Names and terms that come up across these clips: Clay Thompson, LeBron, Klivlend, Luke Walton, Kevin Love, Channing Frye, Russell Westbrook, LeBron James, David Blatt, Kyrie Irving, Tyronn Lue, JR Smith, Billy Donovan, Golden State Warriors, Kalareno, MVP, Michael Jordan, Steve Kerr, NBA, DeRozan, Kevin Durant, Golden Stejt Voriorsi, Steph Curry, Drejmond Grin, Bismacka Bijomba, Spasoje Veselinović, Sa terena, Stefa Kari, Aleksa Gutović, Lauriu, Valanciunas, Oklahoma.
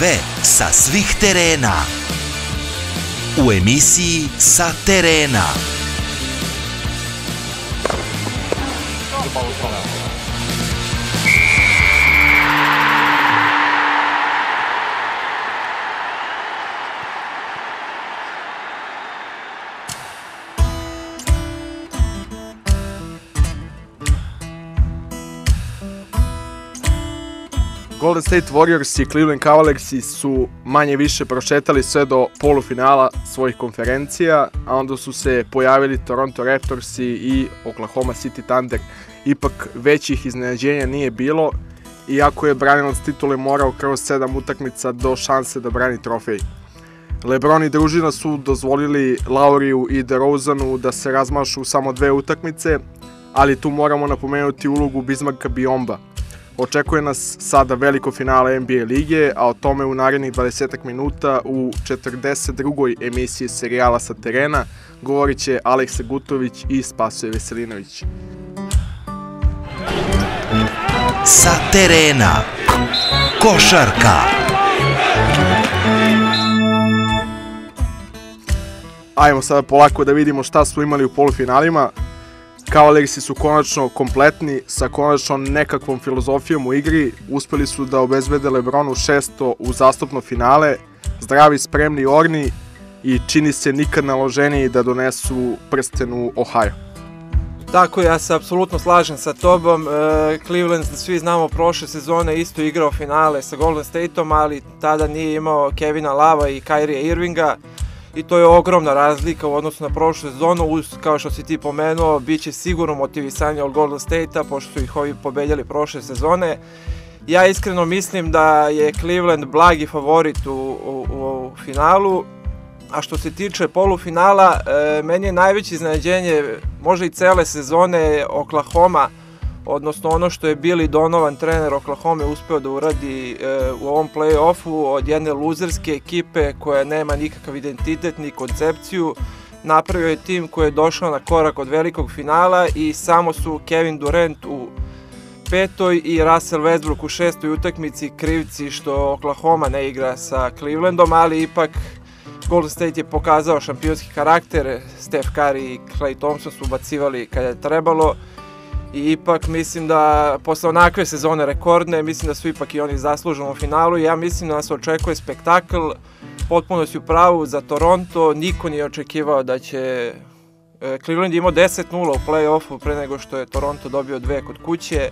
sve sa svih terena. U emisiji Sa terena. Golden State Warriors i Cleveland Cavaliersi su manje više prošetali sve do polufinala svojih konferencija, a onda su se pojavili Toronto Raptorsi i Oklahoma City Thunder. Ipak većih iznenađenja nije bilo, iako je branilac titule morao kroz 7 utakmica do šanse da brani trofej. LeBron i družina su dozvolili Lauriju i DeRozanu da se razmašu samo 2 utakmice, ali tu moramo napomenuti ulogu Bismacka Bijomba. Očekuje nas sada veliko finale NBA lige, a o tome u narednih 20 minuta u 42. emisiji serijala Sa terena govorit će Aleksa Gutović i Spasoje Veselinović. Sa terena. Košarka. Ajmo sada polako da vidimo šta smo imali u polufinalima. Cavaliersi su konačno kompletni, sa konačno nekakvom filozofijom u igri, uspeli su da obezbede LeBronu 600 uzastopno finale, zdravi, spremni, orni i čini se nikad naloženiji da donesu prsten u Ohio. Tako, ja se apsolutno slažem sa tobom. Cleveland, svi znamo, prošle sezone isto igrao finale sa Golden Stateom, ali tada nije imao Kevina Lava i Kyrie Irvinga. I to je ogromna razlika u odnosu na prošlu sezonu. Kao što si ti pomenuo, bit će sigurno motivisanje od Golden State-a, pošto su ih ovi pobedjali prošle sezone. Ja iskreno mislim da je Cleveland blagi favorit u finalu. A što se tiče polufinala, meni je najveće iznenađenje, možda i cele sezone, Oklahoma, odnosno ono što je Billy Donovan, trener Oklahoma, uspeo da uradi u ovom play-offu, od jedne luzerske ekipe koja nema nikakav identitet ni koncepciju. Napravio je tim koji je došao na korak od velikog finala i samo su Kevin Durant u 5. i Russell Westbrook u 6. utakmici krivci što Oklahoma ne igra sa Clevelandom, ali ipak Golden State je pokazao šampionski karakter. Steph Curry i Clay Thompson su ubacivali kada je trebalo. I ipak mislim da posle onakve sezone rekordne, mislim da su ipak i oni zasluženi u finalu. Ja mislim da nas očekuje spektakl, potpuno si u pravu za Toronto, niko nije očekivao da će... Cleveland je imao 10-0 u play-offu pre nego što je Toronto dobio 2 kod kuće.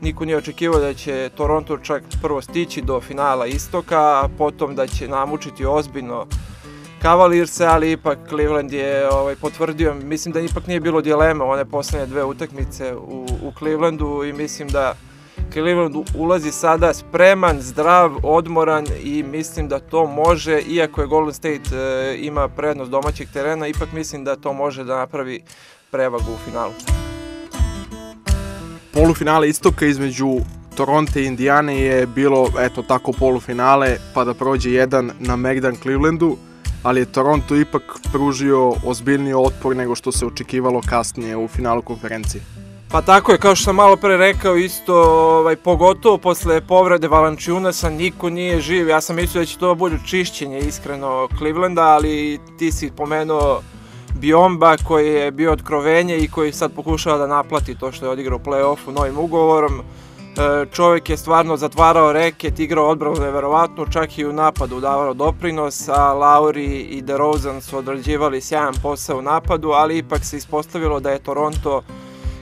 Niko nije očekivao da će Toronto čak prvo stići do finala istoka, a potom da će namučiti ozbiljno Cavalierse, ali ipak Cleveland je potvrdio, mislim da ipak nije bilo dilema one poslednje 2 utakmice u Clevelandu i mislim da Cleveland ulazi sada spreman, zdrav, odmoran i mislim da to može, iako je Golden State ima prednost domaćeg terena, ipak mislim da to može da napravi prevagu u finalu. Polufinale istoka između Toronto i Indijane je bilo, eto tako, polufinale, pa da prođe jedan na megdan Clevelandu, ali je Toronto ipak pružio ozbiljniji otpor nego što se očekivalo kasnije u finalu konferencije. Pa tako je, kao što sam malo pre rekao isto, pogotovo posle povrede Valanciunasa niko nije živ. Ja sam mislio da će to bude čišćenje iskreno Clevelanda, ali ti si pomenuo Bijomba koji je bio otkrovenje i koji sad pokušava da naplati to što je odigrao play-offu novim ugovorom. Čovjek je stvarno zatvarao reket, igrao odbranu neverovatno, čak i u napadu davao doprinos, a Lauri i DeRozan su odrađivali sjajan posao u napadu, ali ipak se ispostavilo da je Toronto,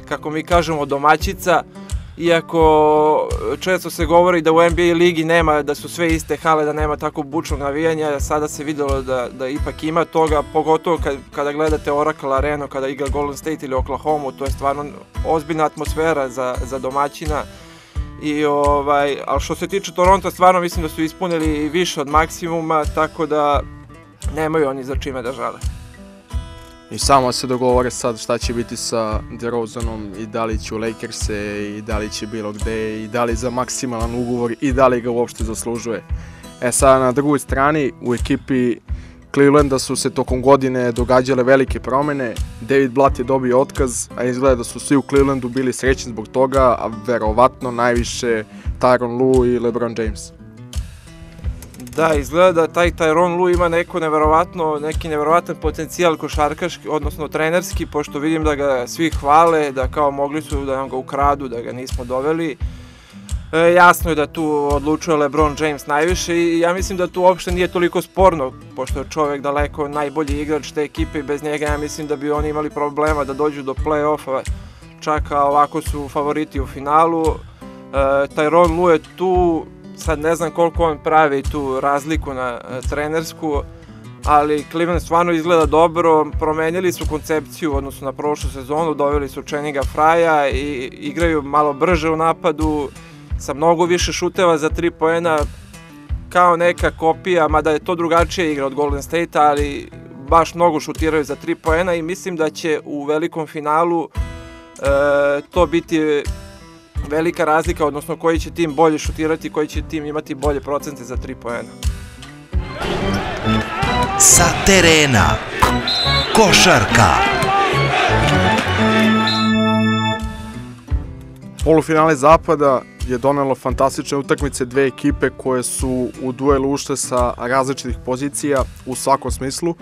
kako mi kažemo, domaćica, iako često se govori da u NBA ligi nema, da su sve iste hale, da nema tako bučnog navijanja, sada se vidjelo da ipak ima toga, pogotovo kada gledate Kalareno, kada igra Golden State ili Oklahoma, to je stvarno ozbiljna atmosfera za domaćina. Ali što se tiče Toronto, stvarno mislim da su ispunili više od maksimuma, tako da nemaju oni za čime da žale. I samo se dogovore sad šta će biti sa DeRozanom i da li će u Lakers-e i da li će bilo gde i da li za maksimalan ugovor i da li ga uopšte zaslužuje. E sada na drugoj strani u ekipi Clevelanda su se tokom godine događale velike promene, David Blatt je dobio otkaz, a izgleda da su svi u Clevelandu bili srećni zbog toga, a verovatno najviše Tyronn Lue i LeBron James. Da, izgleda da taj Tyronn Lue ima neki neverovatan potencijal košarkaški, odnosno trenerski, pošto vidim da ga svi hvale, da kao mogli su da nam ga ukradu, da ga nismo doveli. Jasno je da tu odlučuje LeBron James najviše i ja mislim da tu uopšte nije toliko sporno, pošto je čovek daleko najbolji igrač te ekipe i bez njega ja mislim da bi oni imali problema da dođu do play-offa, čak a ovako su favoriti u finalu. Tyronn Lue je tu, sad ne znam koliko on pravi tu razliku na trenersku, ali Cleveland stvarno izgleda dobro, promenili su koncepciju odnosno na prošlu sezonu, doveli su Channinga Frya i igraju malo brže u napadu, sa mnogo više šuteva za 3 poena, kao neka kopija, mada je to drugačija igra od Golden State-a, ali baš mnogo šutiraju za 3 poena i mislim da će u velikom finalu to biti velika razlika, odnosno koji će tim bolje šutirati, koji će tim imati bolje procente za 3 poena. Sa terena, košarka. Polufinale Zapada je donelo fantastične utakmice, dve ekipe koje su u duel ušle sa različitih pozicija u svakom smislu.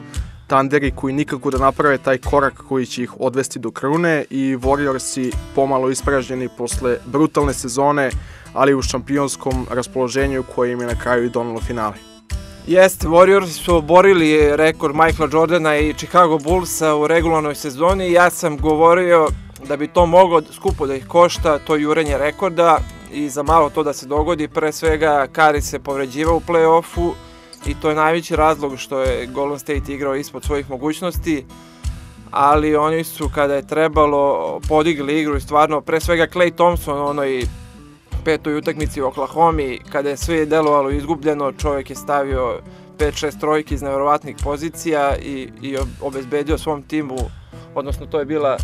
Thunderi koji nikako da naprave taj korak koji će ih odvesti do krune i Warriorsi pomalo ispražnjeni posle brutalne sezone, ali u šampionskom raspoloženju koje im je na kraju i donelo finale. Jeste, Warriors su oborili rekord Michaela Jordana i Chicago Bullsa u regularnoj sezoni. Ja sam govorio da bi to moglo skupo da ih košta, to jurenje rekorda, i za malo to da se dogodi, pre svega Curry se povređivao u play-offu i to je najveći razlog što je Golden State igrao ispod svojih mogućnosti, ali oni su kada je trebalo podigli igru i stvarno, pre svega Clay Thompson u onoj petoj utakmici u Oklahoma, kada je sve delovalo izgubljeno, čovjek je stavio 5-6 trojki iz neverovatnih pozicija i obezbedio svom timu, odnosno to je bila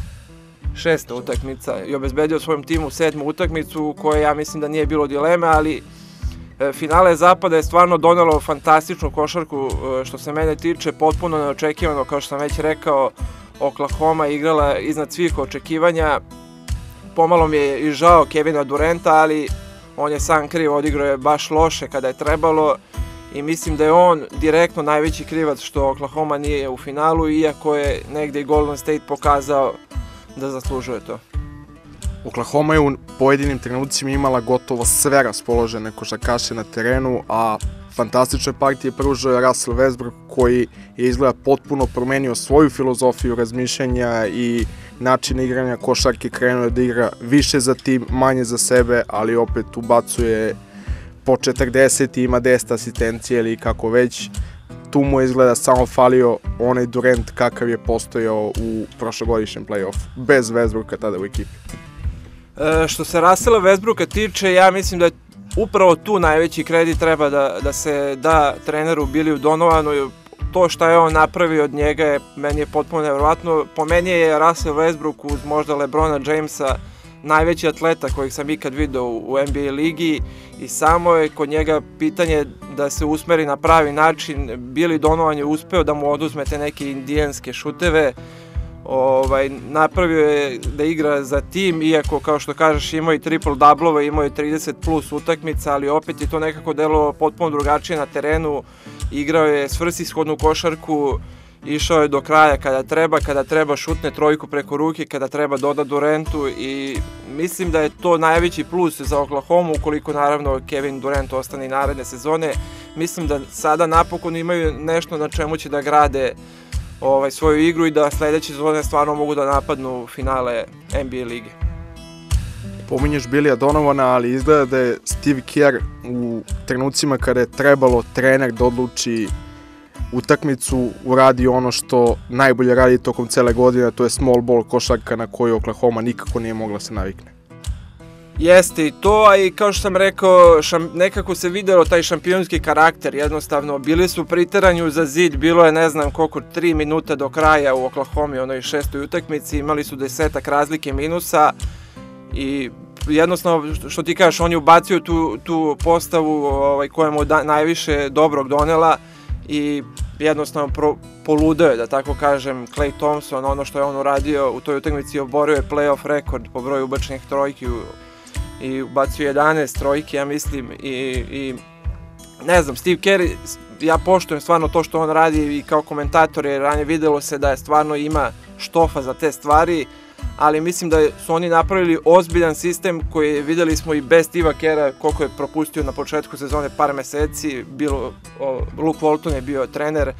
6. utakmica i obezbedio svojom timu 7. utakmicu u kojoj ja mislim da nije bilo dileme, ali finale Zapada je stvarno donelo fantastičnu košarku što se mene tiče, potpuno neočekivano, kao što sam već rekao, Oklahoma igrala iznad svih očekivanja, pomalo mi je i žao Kevina Duranta, ali on je sam kriv, odigrao je baš loše kada je trebalo i mislim da je on direktno najveći krivac što Oklahoma nije u finalu, iako je negde i Golden State pokazao da zaslužuje to. Oklahoma je u pojedinim trenucima imala gotovo sve raspoložene košarkaše na terenu, a fantastične partije pružao je Russell Westbrook koji je izgleda potpuno promenio svoju filozofiju razmišljanja i način igranja košarke, krenuo je da igra više za tim, manje za sebe, ali opet ubacuje po 40 i ima 10 asistencije ili kako već. Tu mu je izgleda samo falio onaj Durant kakav je postojao u prošlogodišnjem play-offu, bez Westbrooka tada u ekipi. Što se Russella Westbrooka tiče, ja mislim da je upravo tu najveći kredit treba da se da treneru Billyu Donovanu. To što je on napravio od njega, meni je potpuno nevjerovatno. Po meni je Russell Westbrook uz možda LeBrona Jamesa najveći atleta kojeg sam ikad video u NBA ligi i samo je kod njega pitanje da se usmeri na pravi način. Billy Donovan je uspeo da mu oduzme te neke indijanske šuteve, napravio je da igra za tim, iako kao što kažeš imao i triple-double-ove, imao je 30 plus utakmica, ali opet je to nekako delovalo potpuno drugačije na terenu, igrao je svrsishodnu košarku, išao je do kraja kada treba šutne trojku preko ruke, kada treba doda Durantu i mislim da je to najveći plus za Oklahoma, ukoliko naravno Kevin Durant ostane i naredne sezone. Mislim da sada napokon imaju nešto na čemu će da grade svoju igru i da sledeće sezone stvarno mogu da napadnu finale NBA lige. Pominješ Billya Donovana, ali izgleda da je Steve Kerr u trenucima kada je trebalo trener da odluči utakmicu uradi ono što najbolje radi tokom cele godine, to je small ball košarka na koju Oklahoma nikako nije mogla se navikne. Jeste i to, a i kao što sam rekao, nekako se videlo taj šampionski karakter, jednostavno bili su priteranju za zid, bilo je ne znam koliko 3 minuta do kraja u Oklahoma u onoj 6. utakmici, imali su 10-ak razlike minusa i jednostavno, što ti kažeš, on je ubacio tu postavu koja mu najviše dobrog donela i jednostavno poludeo je, da tako kažem, Clay Thompson, ono što je on uradio u toj utakmici, oborio je play-off rekord po broju ubačenih trojki i ubacio 11 trojki, ja mislim, i ne znam, Steve Kerr, ja poštujem stvarno to što on radi i kao komentator, jer ranije videlo se da je stvarno ima štofa za te stvari, ali mislim da su oni napravili ozbiljan sistem koji videli smo i bez Steve Kerra koliko je propustio na početku sezone par meseci, Luke Walton je bio trener,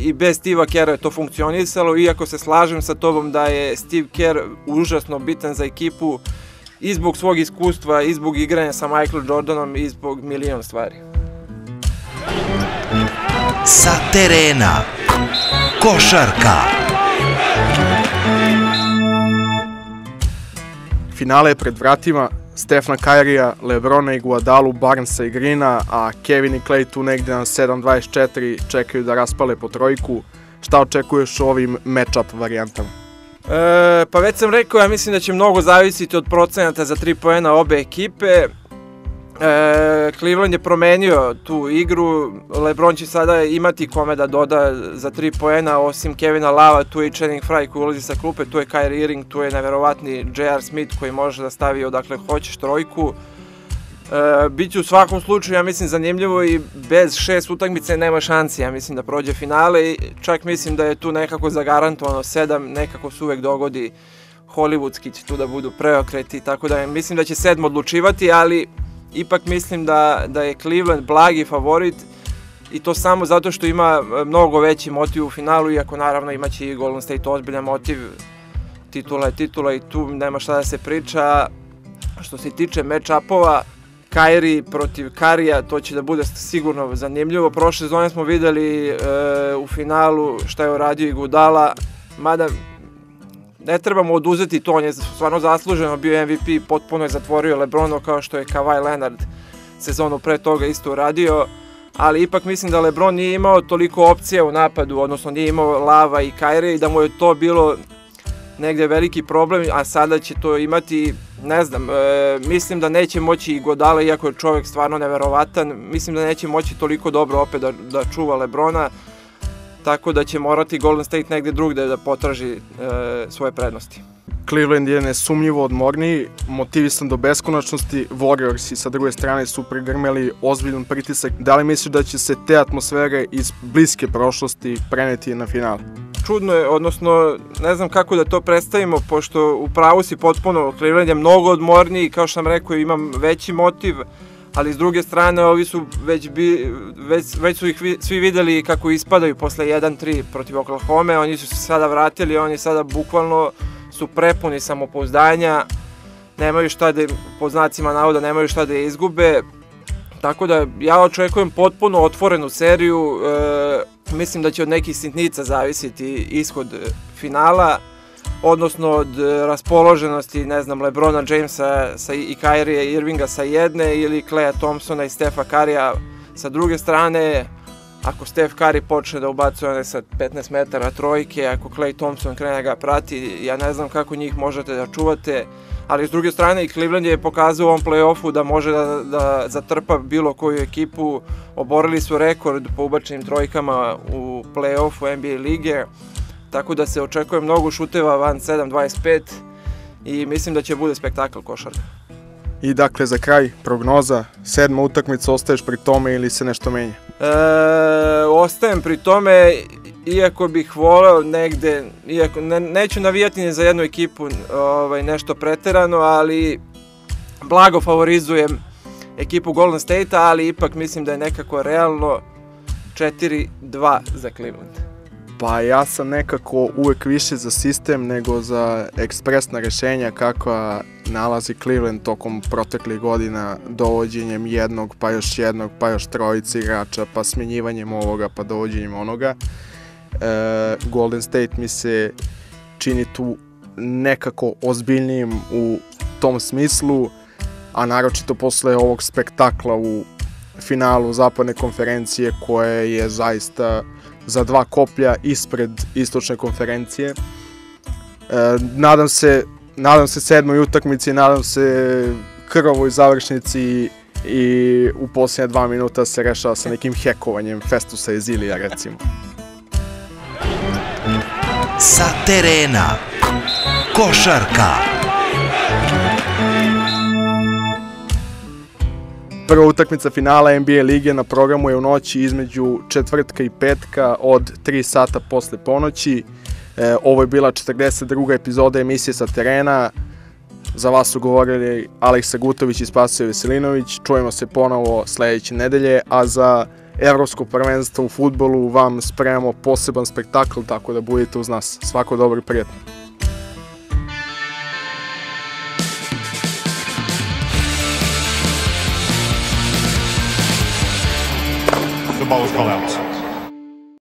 i bez Steve Kerra je to funkcionisalo, iako se slažem sa tobom da je Steve Kerr užasno bitan za ekipu i zbog svog iskustva, i zbog igranja sa Michael Jordanom, i zbog milion stvari. Sa terena, košarka. Finale je pred vratima, Stefna Kairija, Lebrona i Guadalu, Barnesa i Grina, a Kevin i Clay tu negde na 7-24 čekaju da raspale po trojku. Šta očekuješ u ovim match-up varijantama? Pa već sam rekao, ja mislim da će mnogo zavisiti od procenata za 3 poena obe ekipe. Cleveland je promenio tu igru, LeBron će sada imati kome da doda za 3 poena, osim Kevina Lava, tu je i Channing Frye koji ulazi sa klupe, tu je Kyrie Irving, tu je neverovatni JR Smith koji može da stavi odakle hoćeš trojku. Biće u svakom slučaju, ja mislim, zanimljivo i bez 6 utakmice nema šansi, ja mislim, da prođe finale, čak mislim da je tu nekako zagarantovano 7, nekako se uvek dogodi, hollywoodski će tu da budu preokreti, tako da mislim da će 7 odlučivati, ali ipak mislim da je Cleveland blagi favorit i to samo zato što ima mnogo veći motiv u finalu, iako naravno imaće i Golden State ozbiljan motiv, titula je titula i tu nema šta da se priča. Što se tiče match-upova, Kyrie protiv Karija, to će da bude sigurno zanimljivo. Prošle sezone smo videli u finalu šta je uradio i Gudala, mada ne trebamo oduzeti to, on je stvarno zasluženo bio MVP, potpuno je zatvorio LeBronu, kao što je Kawhi Leonard sezonu pre toga isto uradio, ali ipak mislim da LeBron nije imao toliko opcija u napadu, odnosno nije imao Lava i Kyrie i da mu je to bilo negde veliki problem, a sada će to imati, ne znam, mislim da neće moći i Godala, iako je čovek stvarno neverovatan, mislim da neće moći toliko dobro opet da čuva LeBrona, tako da će morati Golden State negde drugde da potraži svoje prednosti. Cleveland je nesumnjivo odmorniji, motivisan do beskonačnosti, Warriorsi sa druge strane su pregrmeli ozbiljan pritisak. Da li misliš da će se te atmosfere iz bliske prošlosti preneti na final? Čudno je, odnosno ne znam kako da to predstavimo, pošto u pravu si potpuno, Cleveland je mnogo odmorniji, kao što sam rekao imam veći motiv, ali s druge strane ovi su već su ih svi videli kako ispadaju posle 1-3 protiv Oklahoma, oni su se sada vratili, oni sada bukvalno su prepuni samopouzdanja, nemaju šta da, po znacima navoda, nemaju šta da izgube, tako da ja očekujem potpuno otvorenu seriju, mislim da će od nekih sitnica zavisiti ishod finala, odnosno od raspoloženosti, ne znam, LeBrona Jamesa i Kyrie Irvinga sa jedne ili Claya Thompsona i Stepha Currya sa druge strane. Ako Steph Curry počne da ubacuje one sa 15 metara trojke, ako Clay Thompson krene ga prati, ja ne znam kako njih možete da čuvate, ali s druge strane i Cleveland je pokazao u ovom play-offu da može da zatrpa bilo koju ekipu, oborili su rekord po ubačenim trojkama u play-offu NBA lige, tako da se očekuje mnogo šuteva van 7-25 i mislim da će bude spektakl košarka. I dakle, za kraj, prognoza, 7. utakmica, ostaješ pri tome ili se nešto menja? Ostajem pri tome, iako bih voleo negde, neću navijati ni za jednu ekipu nešto preterano, ali blago favorizujem ekipu Golden State-a, ali ipak mislim da je nekako realno 4-2 za Cleveland. Pa ja sam nekako uvek više za sistem nego za ekspresna rešenja kakva nalazi Cleveland tokom proteklih godina, dovođenjem jednog, pa još jednog, pa još trojice igrača, pa smenjivanjem ovoga, pa dovođenjem onoga. Golden State mi se čini tu nekako ozbiljnijim u tom smislu, a naročito posle ovog spektakla u finalu zapadne konferencije koje je zaista za 2 koplja ispred istočne konferencije. Nadam se 7. utakmici, nadam se krvavoj završnici i u posljednje 2 minuta se rešava sa nekim hekovanjem Festusa iz Ilija, recimo. Sa terena, košarka. Prva utakmica finala NBA lige na programu je u noći između četvrtka i petka od 3 sata posle ponoći. Ovo je bila 42. epizoda emisije Sa terena. Za vas su govorili Aleksa Gutović i Spasoje Veselinović. Čujemo se ponovo sledeće nedelje, a za Evropsko prvenstvo u fudbalu vam spremamo poseban spektakl, tako da budete uz nas. Svako dobro i prijatno. The ball is called out.